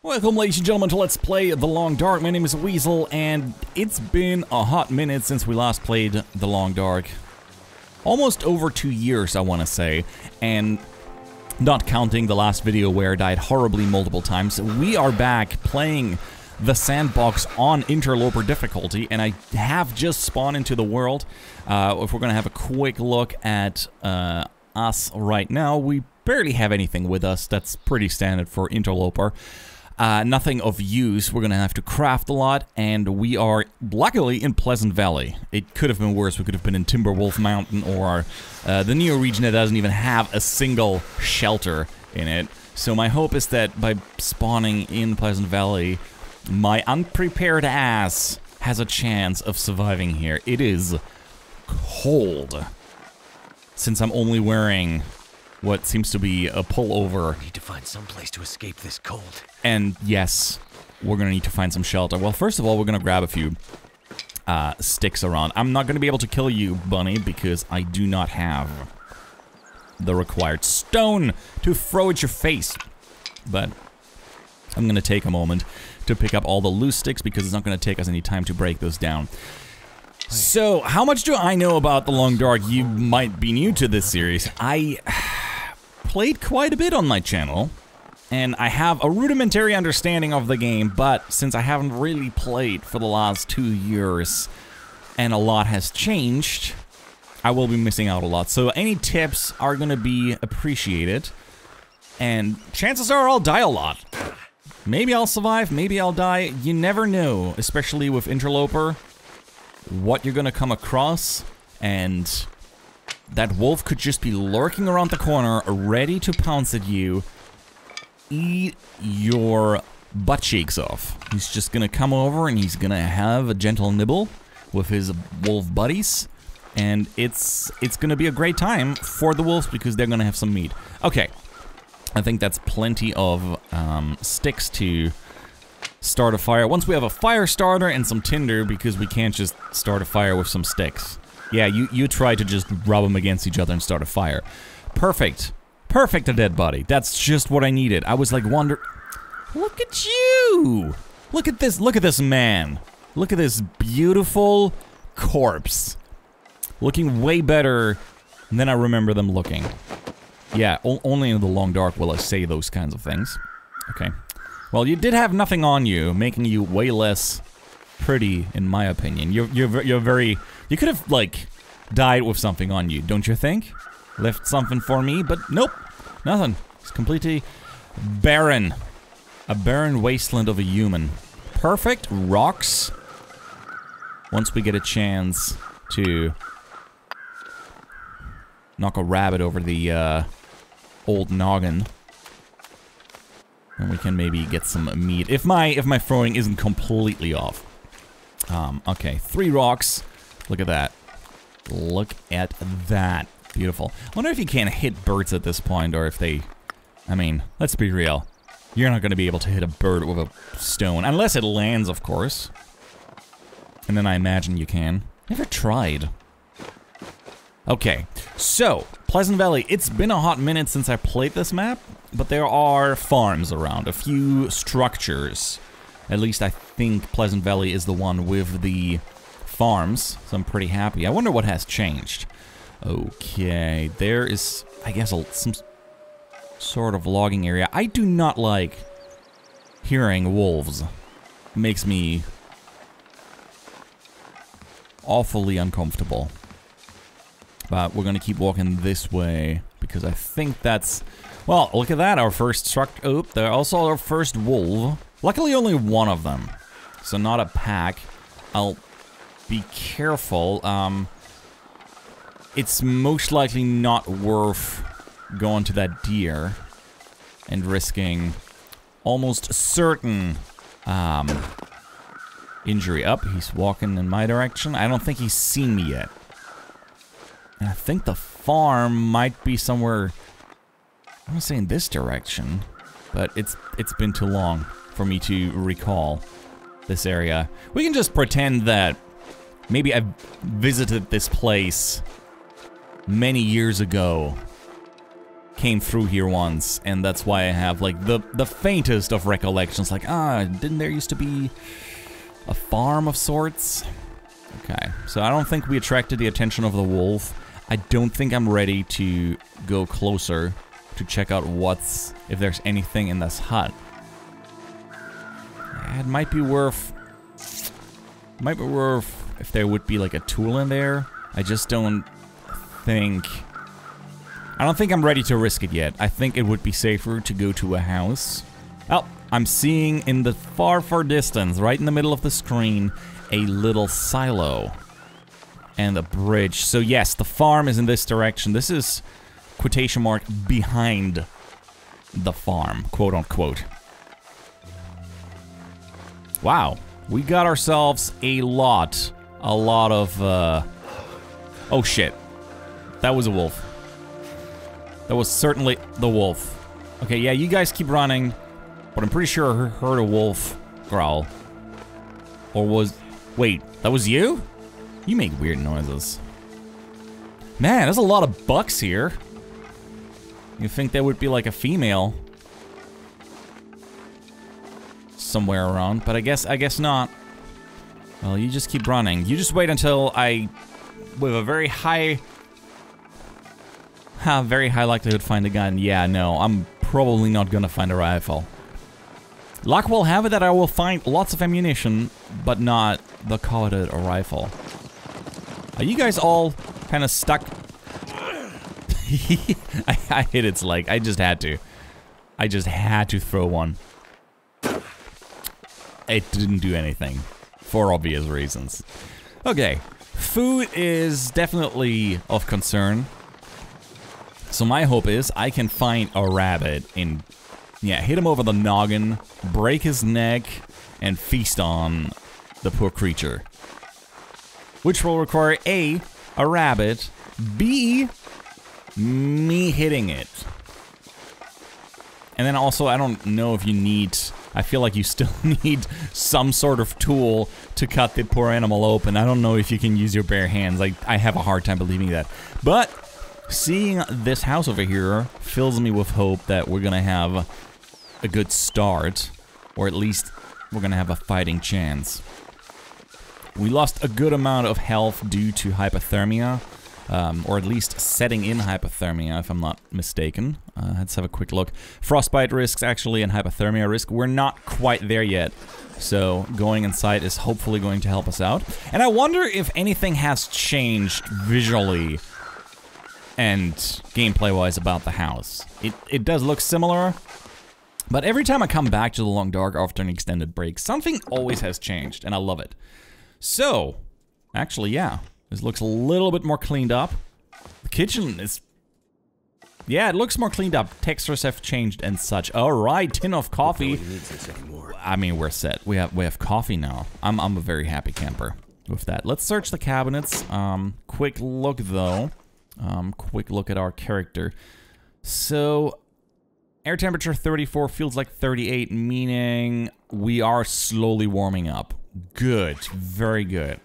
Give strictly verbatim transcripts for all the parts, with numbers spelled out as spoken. Welcome, ladies and gentlemen, to Let's Play The Long Dark. My name is Weasel, and it's been a hot minute since we last played The Long Dark. Almost over two years, I want to say, and not counting the last video where I died horribly multiple times, we are back playing the sandbox on Interloper difficulty, and I have just spawned into the world. Uh, if we're going to have a quick look at uh, us right now, we barely have anything with us. That's pretty standard for Interloper. Uh, nothing of use. We're gonna have to craft a lot, and we are luckily in Pleasant Valley. It could have been worse. We could have been in Timberwolf Mountain or uh, the Neo region that doesn't even have a single shelter in it. So my hope is that by spawning in Pleasant Valley, my unprepared ass has a chance of surviving here. It is cold, since I'm only wearing what seems to be a pullover. We need to find some place to escape this cold. And yes, we're gonna need to find some shelter. Well, first of all, we're gonna grab a few uh, sticks around. I'm not gonna be able to kill you, bunny, because I do not have the required stone to throw at your face. But I'm gonna take a moment to pick up all the loose sticks because it's not gonna take us any time to break those down. So, how much do I know about The Long Dark? You might be new to this series. I played quite a bit on my channel, and I have a rudimentary understanding of the game, but since I haven't really played for the last two years and a lot has changed, I will be missing out a lot. So any tips are going to be appreciated, and chances are I'll die a lot. Maybe I'll survive, maybe I'll die. You never know, especially with Interloper, what you're going to come across, and that wolf could just be lurking around the corner, ready to pounce at you, eat your butt cheeks off. He's just gonna come over and he's gonna have a gentle nibble with his wolf buddies, and it's it's gonna be a great time for the wolves because they're gonna have some meat. Okay, I think that's plenty of um, sticks to start a fire. Once we have a fire starter and some tinder, because we can't just start a fire with some sticks. Yeah, you, you try to just rub them against each other and start a fire. Perfect. Perfect, a dead body. That's just what I needed. I was like wonder... Look at you! Look at this, look at this man. Look at this beautiful corpse. Looking way better than I remember them looking. Yeah, only in The Long Dark will I say those kinds of things. Okay. Well, you did have nothing on you, making you way less pretty, in my opinion. You're, you're, you're very... You could have, like, died with something on you, don't you think? Left something for me, but nope. Nothing. It's completely barren. A barren wasteland of a human. Perfect rocks. Once we get a chance to knock a rabbit over the uh, old noggin, and we can maybe get some meat. If my if my throwing isn't completely off. Um, okay, three rocks. Look at that. Look at that. Beautiful. I wonder if you can't hit birds at this point, or if they... I mean, let's be real. You're not going to be able to hit a bird with a stone. Unless it lands, of course. And then I imagine you can. Never tried. Okay. So, Pleasant Valley. It's been a hot minute since I played this map, but there are farms around. A few structures. At least I think Pleasant Valley is the one with the... farms, so I'm pretty happy. I wonder what has changed. Okay, there is, I guess, a, some sort of logging area. I do not like hearing wolves. It makes me awfully uncomfortable. But we're gonna keep walking this way because I think that's... Well, look at that, our first struct... Oh, they're also our first wolf. Luckily, only one of them, so not a pack. I'll... Be careful, um, it's most likely not worth going to that deer and risking almost certain um, injury. Up, oh, he's walking in my direction. I don't think he's seen me yet. And I think the farm might be somewhere, I want to say in this direction, but it's it's been too long for me to recall this area. We can just pretend that maybe I visited this place many years ago came through here once, and that's why I have like the the faintest of recollections. Like, ah, didn't there used to be a farm of sorts? Okay, so I don't think we attracted the attention of the wolf. I don't think I'm ready to go closer to check out what's, if there's anything in this hut. It might be worth, might be worth if there would be like a tool in there. I just don't think, I don't think I'm ready to risk it yet. I think it would be safer to go to a house. Oh, I'm seeing in the far, far distance, right in the middle of the screen, a little silo and a bridge. So yes, the farm is in this direction. This is, quotation mark, behind the farm, quote unquote. Wow, we got ourselves a lot, a lot of, uh, oh shit. That was a wolf. That was certainly the wolf. Okay, yeah, you guys keep running, but I'm pretty sure I heard a wolf growl. Or was, wait, that was you? You make weird noises. Man, there's a lot of bucks here. You'd think there would be like a female somewhere around, but I guess I guess not. Well, you just keep running. You just wait until I, with a very high, ha, very high likelihood find a gun. Yeah, no, I'm probably not gonna find a rifle. Luck will have it that I will find lots of ammunition, but not the coveted rifle. Are you guys all kind of stuck? I, I hit its leg. I just had to. I just had to throw one. It didn't do anything, for obvious reasons. Okay, food is definitely of concern. So my hope is I can find a rabbit and, yeah, hit him over the noggin, break his neck, and feast on the poor creature. Which will require A, a rabbit, B, me hitting it. And then also, I don't know if you need, I feel like you still need some sort of tool to cut the poor animal open. I don't know if you can use your bare hands. Like, I have a hard time believing that. But seeing this house over here fills me with hope that we're gonna have a good start, or at least we're gonna have a fighting chance. We lost a good amount of health due to hypothermia, um, or at least setting in hypothermia, if I'm not mistaken. Uh, let's have a quick look. Frostbite risks, actually, and hypothermia risk. We're not quite there yet, so going inside is hopefully going to help us out. And I wonder if anything has changed visually and gameplay-wise about the house. It, it does look similar, but every time I come back to The Long Dark after an extended break, something always has changed, and I love it. So, actually, yeah, this looks a little bit more cleaned up. The kitchen is, yeah, it looks more cleaned up. Textures have changed and such. All right, tin of coffee. I mean, we're set. We have we have coffee now. I'm I'm a very happy camper with that. Let's search the cabinets. Um, quick look though. Um, quick look at our character. So, air temperature thirty-four feels like thirty-eight, meaning we are slowly warming up. Good, very good.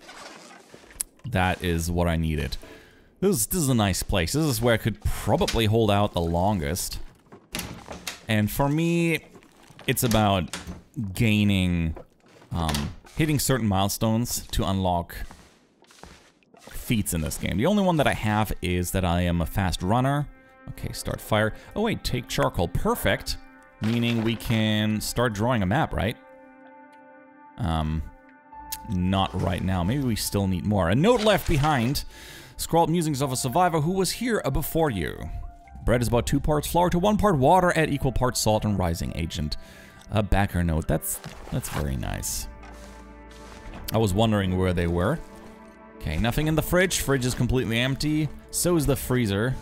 That is what I needed. This is, this is a nice place. This is where I could probably hold out the longest. And for me, it's about gaining, um, hitting certain milestones to unlock feats in this game. The only one that I have is that I am a fast runner. Okay, start fire. Oh wait, take charcoal. Perfect. Meaning we can start drawing a map, right? Um, not right now. Maybe we still need more. A note left behind. Scrawled musings of a survivor who was here before you. Bread is about two parts flour to one part water at equal parts salt and rising agent. A backer note. That's, that's very nice. I was wondering where they were. Okay, nothing in the fridge. Fridge is completely empty. So is the freezer.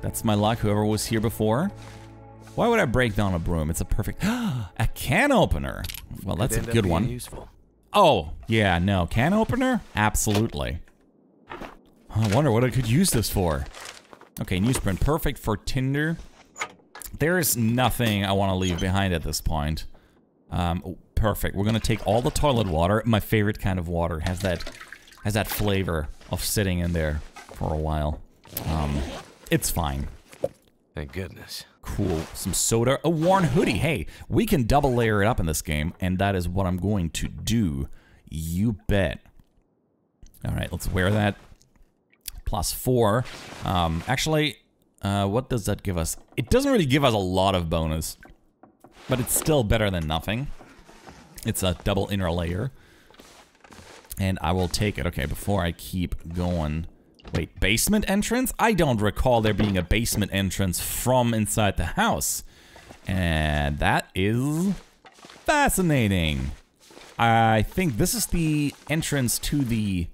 That's my luck, whoever was here before. Why would I break down a broom? It's a perfect, a can opener. Well, that's a good one. Useful. Oh, yeah, no, can opener? Absolutely. I wonder what I could use this for. Okay, newsprint, perfect for Tinder. There is nothing I wanna leave behind at this point. Um, oh, perfect, we're gonna take all the toilet water. My favorite kind of water has that, has that flavor of sitting in there for a while. Um, it's fine. Thank goodness. Cool, some soda, a worn hoodie. Hey, we can double layer it up in this game, and that is what I'm going to do. You bet. All right, let's wear that. Plus four. Um, actually, uh, what does that give us? It doesn't really give us a lot of bonus, but it's still better than nothing. It's a double inner layer. And I will take it. Okay, before I keep going. Wait, basement entrance? I don't recall there being a basement entrance from inside the house. And that is fascinating. I think this is the entrance to the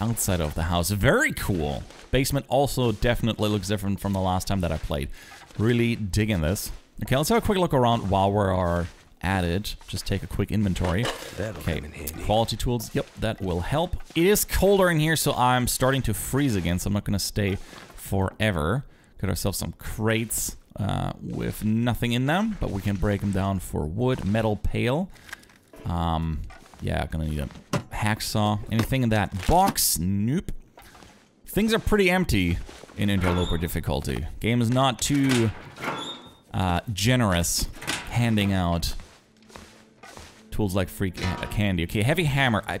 outside of the house. Very cool. Basement also definitely looks different from the last time that I played. Really digging this. Okay, let's have a quick look around while we are at it. Just take a quick inventory. That'll okay, quality tools. Yep, that will help. It is colder in here, so I'm starting to freeze again, so I'm not gonna stay forever. Got ourselves some crates uh, with nothing in them, but we can break them down for wood, metal, pail. Um, yeah, gonna need a hacksaw. Anything in that box? Nope. Things are pretty empty in Interloper difficulty. Game is not too uh, generous handing out tools like free candy. Okay, heavy hammer. I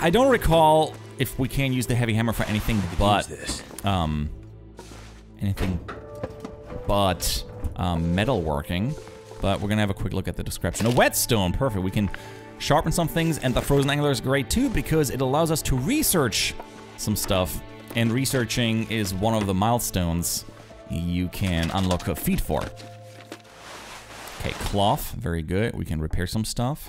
I don't recall if we can use the heavy hammer for anything but this. um anything but um, metalworking. But we're gonna have a quick look at the description. A whetstone, perfect. We can sharpen some things, and the frozen angler is great too because it allows us to research some stuff. And researching is one of the milestones you can unlock a feat for. Okay, cloth, very good. We can repair some stuff.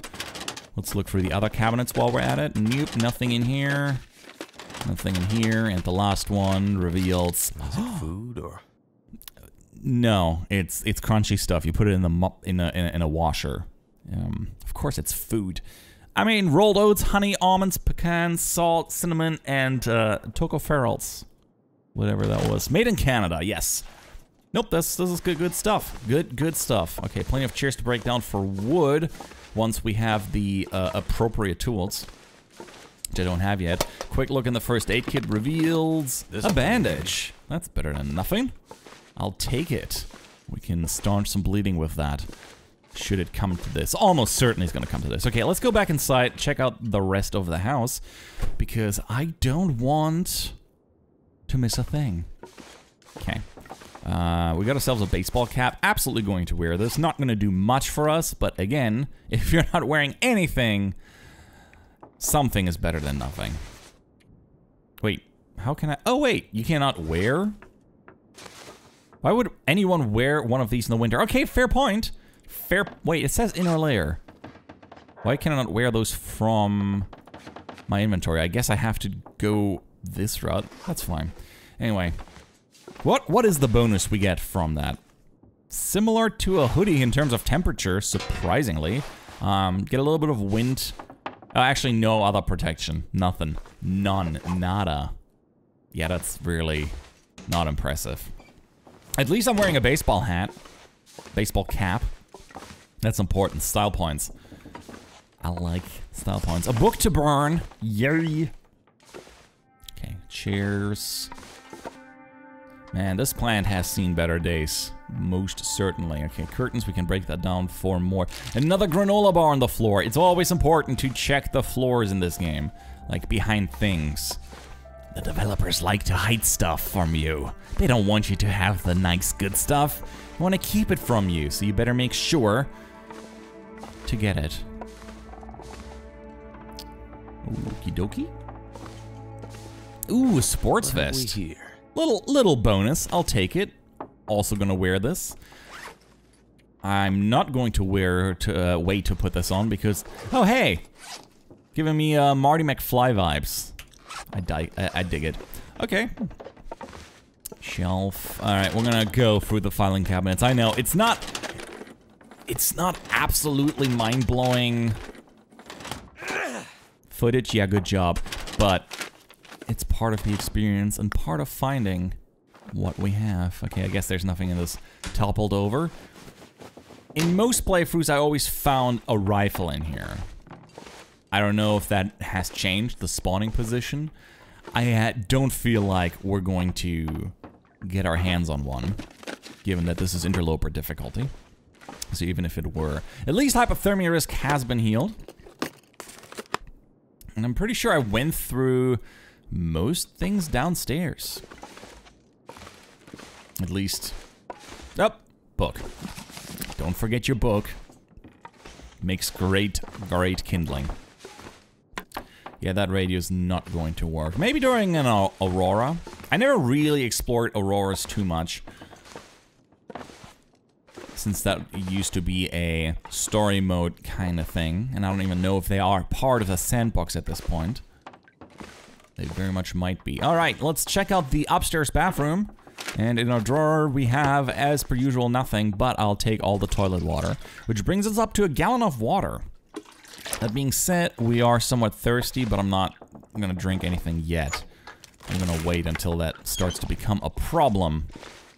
Let's look through the other cabinets while we're at it. Nope, nothing in here. Nothing in here, and the last one reveals. Is it food or? No, it's it's crunchy stuff. You put it in the mu in a in a washer. Um, of course, it's food. I mean, rolled oats, honey, almonds, pecans, salt, cinnamon, and uh, tocopherols, whatever that was. Made in Canada, yes. Nope, this, this is good, good stuff. Good, good stuff. Okay, plenty of chairs to break down for wood once we have the uh, appropriate tools, which I don't have yet. Quick look in the first aid kit reveals this a bandage. That's better than nothing. I'll take it. We can staunch some bleeding with that, should it come to this. Almost certainly it's gonna come to this. Okay, let's go back inside, check out the rest of the house, because I don't want to miss a thing. Okay. Uh, we got ourselves a baseball cap. Absolutely going to wear this. Not going to do much for us, but again, if you're not wearing anything, something is better than nothing. Wait, how can I? Oh wait, you cannot wear? Why would anyone wear one of these in the winter? Okay, fair point. Fair. Wait, it says inner layer. Why can I not wear those from my inventory? I guess I have to go this route. That's fine. Anyway. What what is the bonus we get from that? Similar to a hoodie in terms of temperature, surprisingly. Um, get a little bit of wind. Uh, actually, no other protection. Nothing. None. Nada. Yeah, that's really not impressive. At least I'm wearing a baseball hat. Baseball cap. That's important. Style points. I like style points. A book to burn. Yay. Okay, cheers. Man, this plant has seen better days, most certainly. Okay, curtains, we can break that down for more. Another granola bar on the floor. It's always important to check the floors in this game, like behind things. The developers like to hide stuff from you. They don't want you to have the nice, good stuff. They want to keep it from you, so you better make sure to get it. Okie dokie. Ooh, a sports vest. What are we here? Little, little bonus, I'll take it. Also gonna wear this. I'm not going to wear to, uh, wait to put this on because, oh hey! Giving me uh, Marty McFly vibes. I, di I, I dig it. Okay. Shelf, alright, we're gonna go through the filing cabinets. I know, it's not, it's not absolutely mind-blowing footage, yeah, good job, but it's part of the experience and part of finding what we have. Okay, I guess there's nothing in this toppled over. In most playthroughs, I always found a rifle in here. I don't know if that has changed, the spawning position. I don't feel like we're going to get our hands on one, given that this is Interloper difficulty. So even if it were, at least hypothermia risk has been healed. And I'm pretty sure I went through most things downstairs. At least, oh, book. Don't forget your book. Makes great, great kindling. Yeah, that radio's not going to work. Maybe during an uh, aurora. I never really explored auroras too much, since that used to be a story mode kind of thing, and I don't even know if they are part of the sandbox at this point. They very much might be. All right, let's check out the upstairs bathroom. And in our drawer we have, as per usual, nothing, but I'll take all the toilet water, which brings us up to a gallon of water. That being said, we are somewhat thirsty, but I'm not gonna drink anything yet. I'm gonna wait until that starts to become a problem,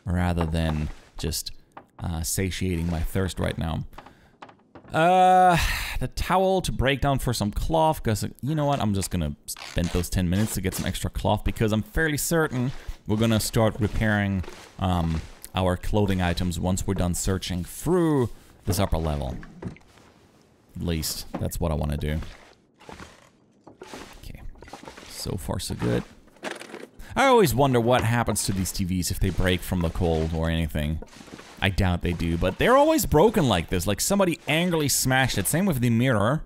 rather than just Uh, satiating my thirst right now. Uh, the towel to break down for some cloth, because you know what, I'm just gonna spend those ten minutes to get some extra cloth, because I'm fairly certain we're gonna start repairing um, our clothing items once we're done searching through this upper level. At least, that's what I want to do. Okay, so far so good. I always wonder what happens to these T Vs if they break from the cold or anything. I doubt they do, but they're always broken like this, like somebody angrily smashed it. Same with the mirror.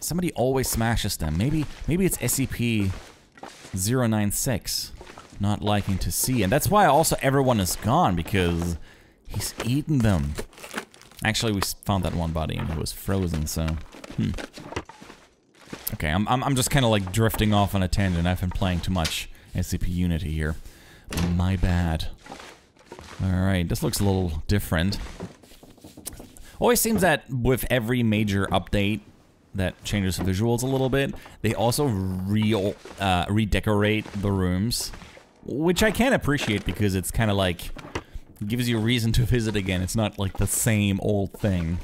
Somebody always smashes them. Maybe maybe it's S C P zero nine six not liking to see. And that's why also everyone is gone, because he's eaten them. Actually, we found that one body and it was frozen, so hmm. Okay, I'm, I'm, I'm just kind of like drifting off on a tangent. I've been playing too much S C P Unity here. My bad. Alright, this looks a little different. Always seems that with every major update that changes the visuals a little bit, they also re uh, redecorate the rooms, which I can appreciate, because it's kind of like, gives you a reason to visit again. It's not like the same old thing.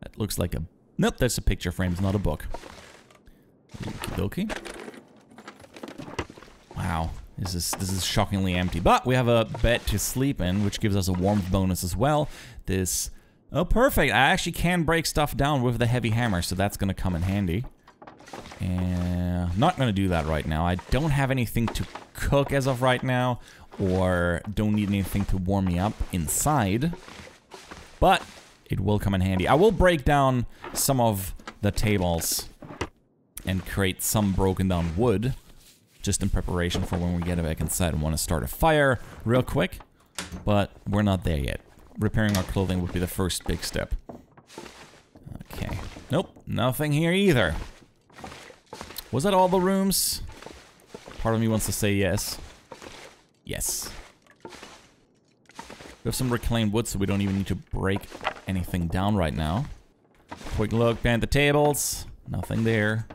That looks like a, nope, that's a picture frame, it's not a book. Okie dokie. Wow. This is, this is shockingly empty, but we have a bed to sleep in, which gives us a warmth bonus as well. This, oh perfect, I actually can break stuff down with the heavy hammer, so that's gonna come in handy. And I'm not gonna do that right now. I don't have anything to cook as of right now, or don't need anything to warm me up inside, but it will come in handy. I will break down some of the tables and create some broken down wood, just in preparation for when we get back inside and want to start a fire real quick, but we're not there yet. Repairing our clothing would be the first big step. Okay, nope, nothing here either. Was that all the rooms? Part of me wants to say yes. Yes. We have some reclaimed wood, so we don't even need to break anything down right now. Quick look behind the tables, nothing there.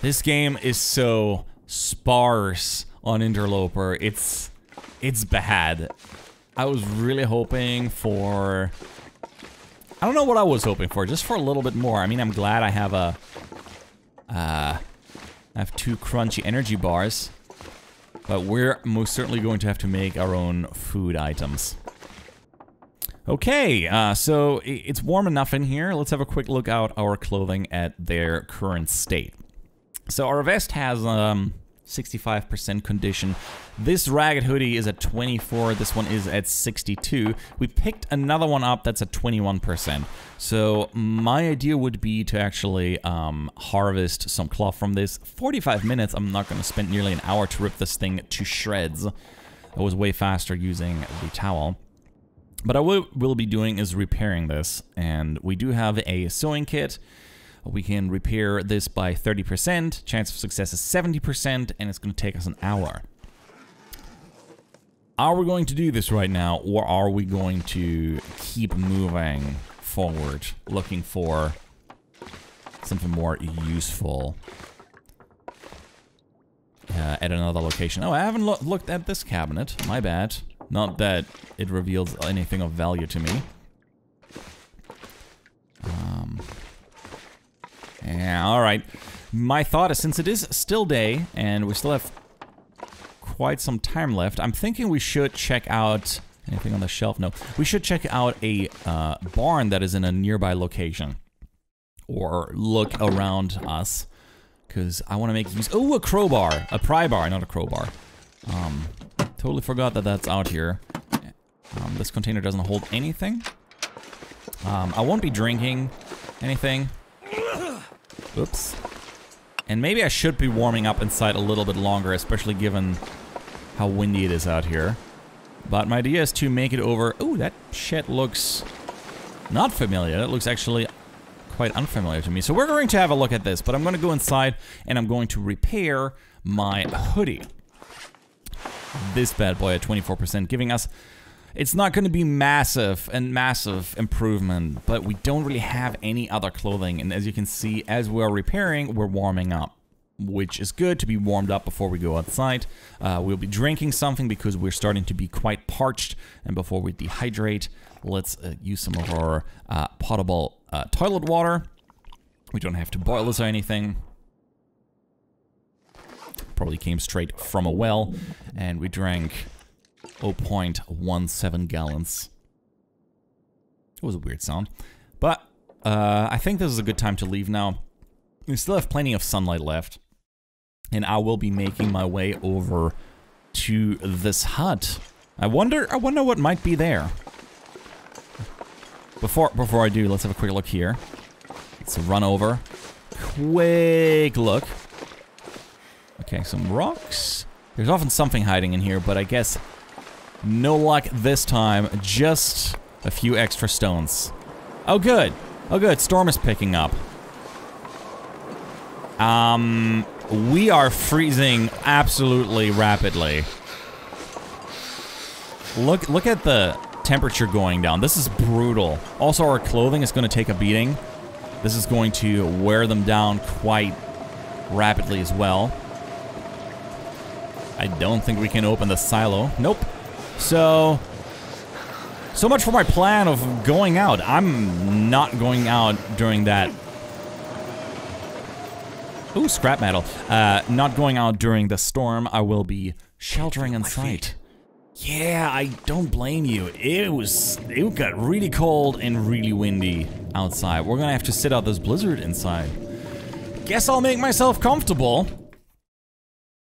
This game is so sparse on Interloper, it's it's bad. I was really hoping for, I don't know what I was hoping for, just for a little bit more. I mean, I'm glad I have a, uh, I have two crunchy energy bars, but we're most certainly going to have to make our own food items. Okay, uh, so it's warm enough in here. Let's have a quick look at our clothing at their current state. So our vest has um, sixty-five percent condition. This ragged hoodie is at twenty-four, this one is at sixty-two. We picked another one up that's at twenty-one percent. So my idea would be to actually um, harvest some cloth from this. forty-five minutes, I'm not gonna spend nearly an hour to rip this thing to shreds. I was way faster using the towel. But I will, will be doing is repairing this, and we do have a sewing kit. We can repair this by thirty percent, chance of success is seventy percent, and it's going to take us an hour. Are we going to do this right now, or are we going to keep moving forward, looking for something more useful uh, at another location? Oh, I haven't lo- looked at this cabinet, my bad. Not that it reveals anything of value to me. Um... Yeah, alright. My thought is, since it is still day, and we still have quite some time left. I'm thinking we should check out... Anything on the shelf? No. We should check out a uh, barn that is in a nearby location. Or look around us. Because I want to make use... Oh, a crowbar! A pry bar, not a crowbar. Um, totally forgot that that's out here. Um, this container doesn't hold anything. Um, I won't be drinking anything. Oops. And maybe I should be warming up inside a little bit longer, especially given how windy it is out here. But my idea is to make it over... Ooh, that shed looks not familiar. That looks actually quite unfamiliar to me. So we're going to have a look at this, but I'm going to go inside and I'm going to repair my hoodie. This bad boy at twenty-four percent, giving us... It's not going to be massive and massive improvement, but we don't really have any other clothing. And as you can see, as we're repairing, we're warming up, which is good to be warmed up before we go outside. Uh, we'll be drinking something because we're starting to be quite parched. And before we dehydrate, let's uh, use some of our uh, potable uh, toilet water. We don't have to boil this or anything. Probably came straight from a well, and we drank... zero point one seven gallons. It was a weird sound. But uh, I think this is a good time to leave now. We still have plenty of sunlight left. And I will be making my way over to this hut. I wonder I wonder what might be there. Before before I do, let's have a quick look here. Let's run over. Quick look. Okay, some rocks. There's often something hiding in here, but I guess no luck this time, just a few extra stones. Oh good, oh good, storm is picking up. Um, we are freezing absolutely rapidly. Look, look at the temperature going down, this is brutal. Also our clothing is going to take a beating. This is going to wear them down quite rapidly as well. I don't think we can open the silo. Nope. So, so much for my plan of going out. I'm not going out during that. Ooh, scrap metal. Uh, not going out during the storm. I will be sheltering inside. Yeah, I don't blame you. It was, it got really cold and really windy outside. We're gonna have to sit out this blizzard inside. Guess I'll make myself comfortable.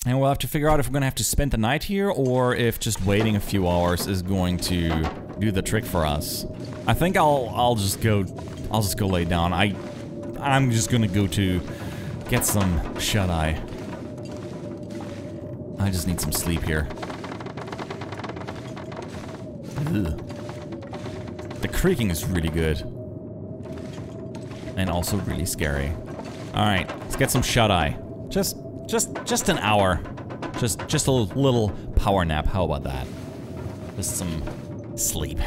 And we'll have to figure out if we're gonna have to spend the night here or if just waiting a few hours is going to do the trick for us. I think I'll I'll just go I'll just go lay down. I I'm just gonna go to get some shut-eye. I just need some sleep here. Ugh. The creaking is really good. And also really scary. Alright, let's get some shut-eye. Just Just, just an hour, just, just a little power nap. How about that? Just some sleep.